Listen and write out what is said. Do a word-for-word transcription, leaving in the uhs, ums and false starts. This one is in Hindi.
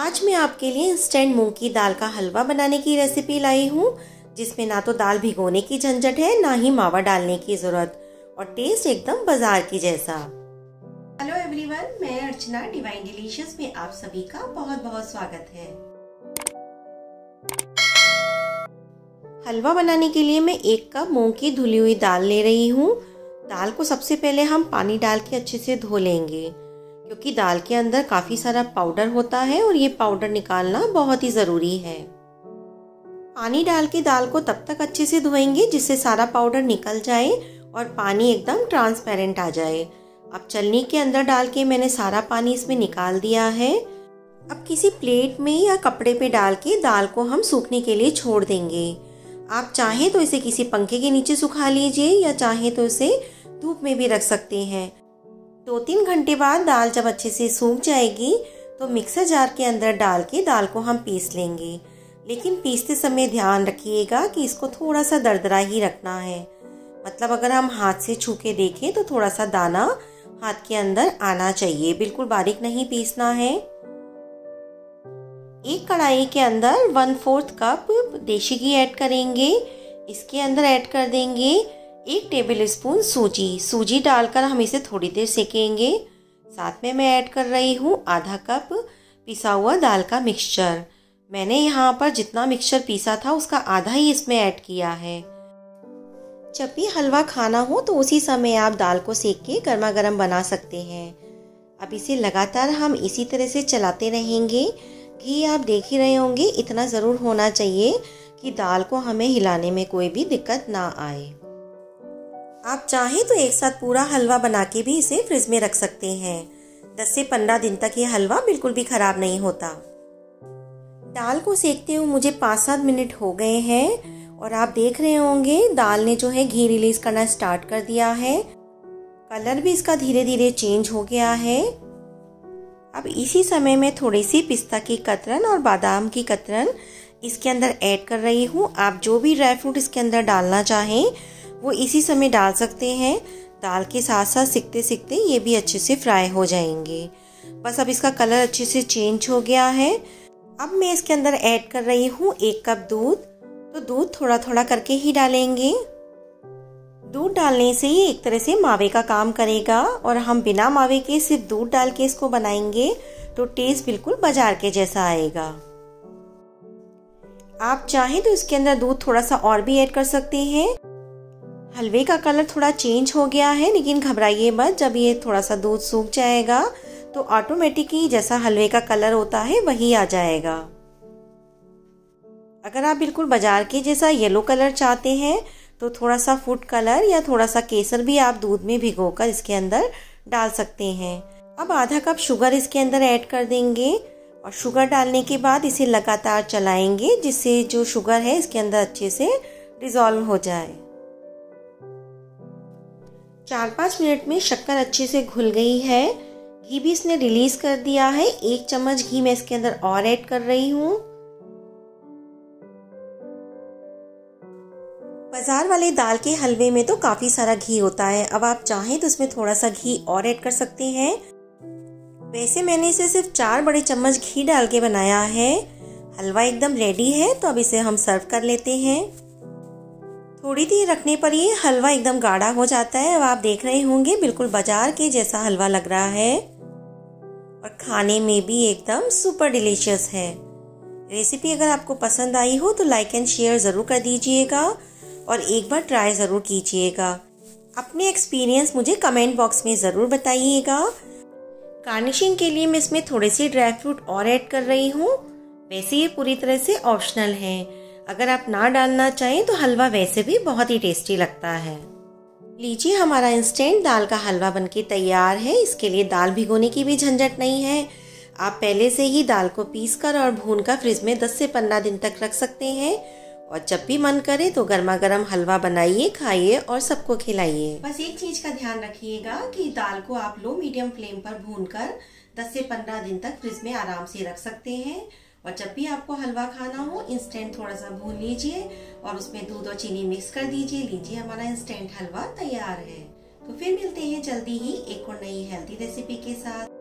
आज मैं आपके लिए इंस्टेंट मूंग की दाल का हलवा बनाने की रेसिपी लाई हूँ, जिसमें ना तो दाल भिगोने की झंझट है, ना ही मावा डालने की जरूरत और टेस्ट एकदम बाजार की जैसा। हेलो एवरीवन, मैं अर्चना डिवाइन डिलीशियस में आप सभी का बहुत बहुत स्वागत है। हलवा बनाने के लिए मैं एक कप मूंग की धुली हुई दाल ले रही हूँ। दाल को सबसे पहले हम पानी डाल के अच्छे से धो लेंगे, क्योंकि दाल के अंदर काफ़ी सारा पाउडर होता है और ये पाउडर निकालना बहुत ही ज़रूरी है। पानी डाल के दाल को तब तक अच्छे से धोएंगे जिससे सारा पाउडर निकल जाए और पानी एकदम ट्रांसपेरेंट आ जाए। अब चलनी के अंदर डाल के मैंने सारा पानी इसमें निकाल दिया है। अब किसी प्लेट में या कपड़े पे डाल के दाल को हम सूखने के लिए छोड़ देंगे। आप चाहें तो इसे किसी पंखे के नीचे सुखा लीजिए या चाहें तो इसे धूप में भी रख सकते हैं। दो तीन घंटे बाद दाल जब अच्छे से सूख जाएगी तो मिक्सर जार के अंदर डाल के दाल को हम पीस लेंगे, लेकिन पीसते समय ध्यान रखिएगा कि इसको थोड़ा सा दरदरा ही रखना है। मतलब अगर हम हाथ से छू के देखें तो थोड़ा सा दाना हाथ के अंदर आना चाहिए, बिल्कुल बारीक नहीं पीसना है। एक कढ़ाई के अंदर वन फोर्थ कप देशी घी ऐड करेंगे। इसके अंदर ऐड कर देंगे एक टेबल स्पून सूजी। सूजी डालकर हम इसे थोड़ी देर सेकेंगे। साथ में मैं ऐड कर रही हूँ आधा कप पिसा हुआ दाल का मिक्सचर। मैंने यहाँ पर जितना मिक्सचर पीसा था उसका आधा ही इसमें ऐड किया है। जब भी हलवा खाना हो तो उसी समय आप दाल को सेक के गर्मा गर्म बना सकते हैं। अब इसे लगातार हम इसी तरह से चलाते रहेंगे। घी आप देख ही रहे होंगे, इतना ज़रूर होना चाहिए कि दाल को हमें हिलाने में कोई भी दिक्कत ना आए। आप चाहें तो एक साथ पूरा हलवा बना के भी इसे फ्रिज में रख सकते हैं। दस से पंद्रह दिन तक ये हलवा बिल्कुल भी ख़राब नहीं होता। दाल को सेकते हुए मुझे पाँच सात मिनट हो गए हैं और आप देख रहे होंगे दाल ने जो है घी रिलीज़ करना स्टार्ट कर दिया है। कलर भी इसका धीरे धीरे चेंज हो गया है। अब इसी समय में थोड़ी सी पिस्ता की कतरन और बादाम की कतरन इसके अंदर ऐड कर रही हूँ। आप जो भी ड्राई फ्रूट इसके अंदर डालना चाहें वो इसी समय डाल सकते हैं। दाल के साथ साथ सिकते सिकते ये भी अच्छे से फ्राई हो जाएंगे। बस अब इसका कलर अच्छे से चेंज हो गया है। अब मैं इसके अंदर ऐड कर रही हूँ एक कप दूध। तो दूध थोड़ा थोड़ा करके ही डालेंगे। दूध डालने से ही एक तरह से मावे का काम करेगा और हम बिना मावे के सिर्फ दूध डाल के इसको बनाएंगे तो टेस्ट बिल्कुल बाजार के जैसा आएगा। आप चाहें तो इसके अंदर दूध थोड़ा सा और भी ऐड कर सकते हैं। हलवे का कलर थोड़ा चेंज हो गया है, लेकिन घबराइए मत। जब ये थोड़ा सा दूध सूख जाएगा तो ऑटोमेटिकली जैसा हलवे का कलर होता है वही आ जाएगा। अगर आप बिल्कुल बाजार के जैसा येलो कलर चाहते हैं तो थोड़ा सा फूड कलर या थोड़ा सा केसर भी आप दूध में भिगोकर इसके अंदर डाल सकते हैं। अब आधा कप शुगर इसके अंदर ऐड कर देंगे और शुगर डालने के बाद इसे लगातार चलाएंगे जिससे जो शुगर है इसके अंदर अच्छे से डिज़ोल्व हो जाए। चार पाँच मिनट में शक्कर अच्छे से घुल गई है। घी भी इसने रिलीज़ कर दिया है। एक चम्मच घी मैं इसके अंदर और ऐड कर रही हूँ। बाजार वाले दाल के हलवे में तो काफ़ी सारा घी होता है। अब आप चाहें तो इसमें थोड़ा सा घी और ऐड कर सकते हैं। वैसे मैंने इसे सिर्फ चार बड़े चम्मच घी डाल के बनाया है। हलवा एकदम रेडी है तो अब इसे हम सर्व कर लेते हैं। थोड़ी देर रखने पर ये हलवा एकदम गाढ़ा हो जाता है। अब आप देख रहे होंगे बिल्कुल बाजार के जैसा हलवा लग रहा है और खाने में भी एकदम सुपर डिलीशियस है। रेसिपी अगर आपको पसंद आई हो तो लाइक एंड शेयर ज़रूर कर दीजिएगा और एक बार ट्राई ज़रूर कीजिएगा। अपने एक्सपीरियंस मुझे कमेंट बॉक्स में ज़रूर बताइएगा। गार्निशिंग के लिए मैं इसमें थोड़े से ड्राई फ्रूट और ऐड कर रही हूँ। वैसे ये पूरी तरह से ऑप्शनल है, अगर आप ना डालना चाहें तो हलवा वैसे भी बहुत ही टेस्टी लगता है। लीजिए, हमारा इंस्टेंट दाल का हलवा बनके तैयार है। इसके लिए दाल भिगोने की भी झंझट नहीं है। आप पहले से ही दाल को पीसकर और भूनकर फ्रिज में दस से पंद्रह दिन तक रख सकते हैं और जब भी मन करे तो गर्मा गर्म हलवा बनाइए, खाइए और सबको खिलाइए। बस एक चीज का ध्यान रखिएगा कि दाल को आप लो मीडियम फ्लेम पर भूनकर दस से पंद्रह दिन तक फ्रिज में आराम से रख सकते हैं। और जब भी आपको हलवा खाना हो इंस्टेंट थोड़ा सा भून लीजिए और उसमें दूध और चीनी मिक्स कर दीजिए। लीजिए, हमारा इंस्टेंट हलवा तैयार है। तो फिर मिलते हैं जल्दी ही एक और नई हेल्दी रेसिपी के साथ।